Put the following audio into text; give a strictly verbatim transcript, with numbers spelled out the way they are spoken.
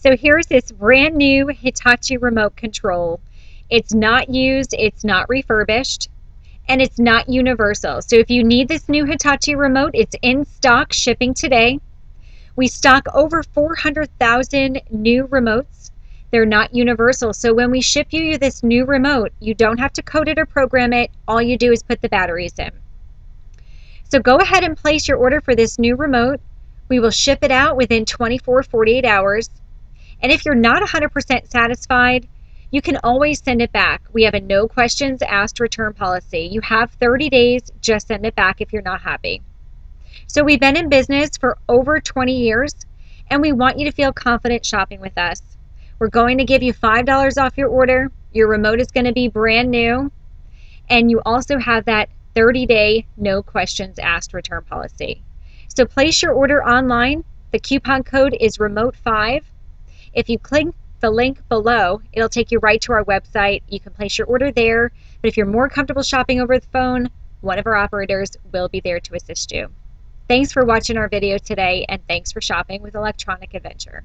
So here's this brand new Hitachi remote control. It's not used, it's not refurbished, and it's not universal. So if you need this new Hitachi remote, it's in stock, shipping today. We stock over four hundred thousand new remotes. They're not universal. So when we ship you this new remote, you don't have to code it or program it. All you do is put the batteries in. So go ahead and place your order for this new remote. We will ship it out within twenty-four, forty-eight hours. And if you're not one hundred percent satisfied, you can always send it back. We have a no questions asked return policy. You have thirty days, just send it back if you're not happy. So we've been in business for over twenty years, and we want you to feel confident shopping with us. We're going to give you five dollars off your order. Your remote is going to be brand new. And you also have that thirty day no questions asked return policy. So place your order online. The coupon code is remote five. If you click the link below, it'll take you right to our website. You can place your order there. But if you're more comfortable shopping over the phone, one of our operators will be there to assist you. Thanks for watching our video today, and thanks for shopping with Electronic Adventure.